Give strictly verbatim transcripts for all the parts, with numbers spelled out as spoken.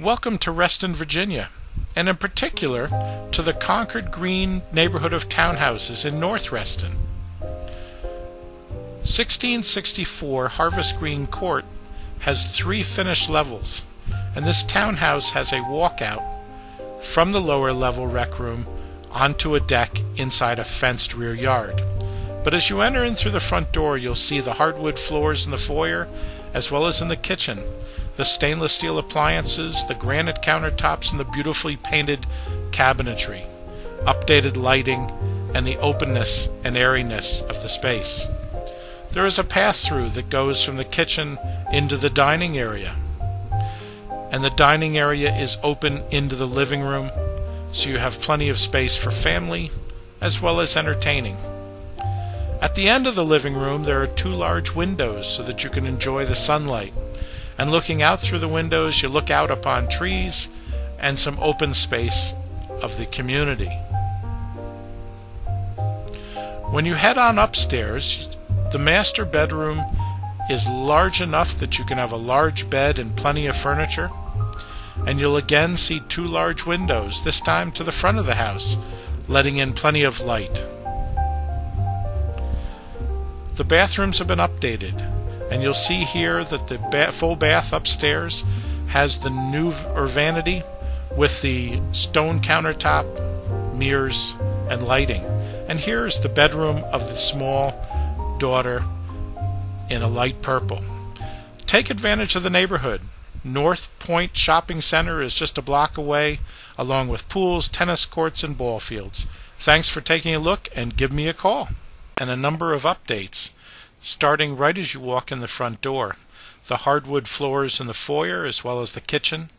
Welcome to Reston, Virginia, and in particular to the Concord Green neighborhood of townhouses in North Reston. sixteen sixty-four Harvest Green Court has three finished levels, and this townhouse has a walkout from the lower level rec room onto a deck inside a fenced rear yard. But as you enter in through the front door, you'll see the hardwood floors in the foyer, as well as in the kitchen, the stainless steel appliances, the granite countertops, and the beautifully painted cabinetry, updated lighting, and the openness and airiness of the space. There is a pass-through that goes from the kitchen into the dining area, and the dining area is open into the living room, so you have plenty of space for family as well as entertaining. At the end of the living room, there are two large windows so that you can enjoy the sunlight. And looking out through the windows, you look out upon trees and some open space of the community. When you head on upstairs, the master bedroom is large enough that you can have a large bed and plenty of furniture. And you'll again see two large windows, this time to the front of the house, letting in plenty of light. The bathrooms have been updated, and you'll see here that the ba full bath upstairs has the new vanity with the stone countertop, mirrors, and lighting. And here's the bedroom of the small daughter in a light purple. Take advantage of the neighborhood. North Point Shopping Center is just a block away, along with pools, tennis courts, and ball fields. Thanks for taking a look, and give me a call. And a number of updates, starting right as you walk in the front door. The hardwood floors in the foyer as well as the kitchen,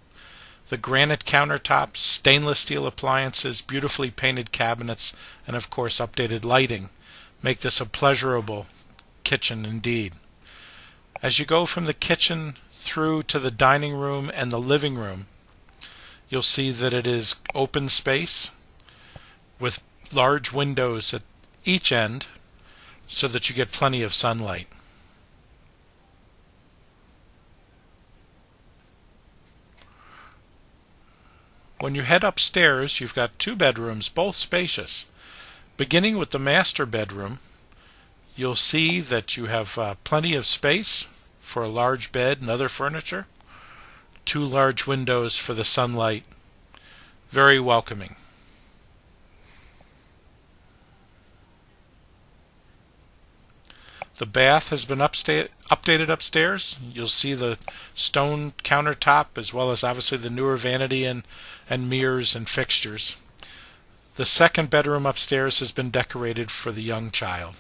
the granite countertops, stainless steel appliances, beautifully painted cabinets, and of course updated lighting make this a pleasurable kitchen indeed. As you go from the kitchen through to the dining room and the living room, you'll see that it is open space with large windows at each end, so that you get plenty of sunlight. When you head upstairs, you've got two bedrooms, both spacious. Beginning with the master bedroom, you'll see that you have uh, plenty of space for a large bed and other furniture, two large windows for the sunlight, very welcoming. The bath has been upsta updated upstairs. You'll see the stone countertop as well as obviously the newer vanity and, and mirrors and fixtures. The second bedroom upstairs has been decorated for the young child.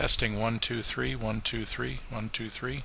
Testing one, two, three, one, two, three, one, two, three.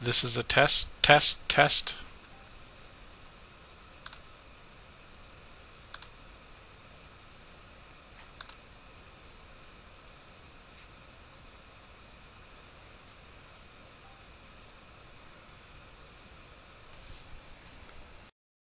This is a test, test, test.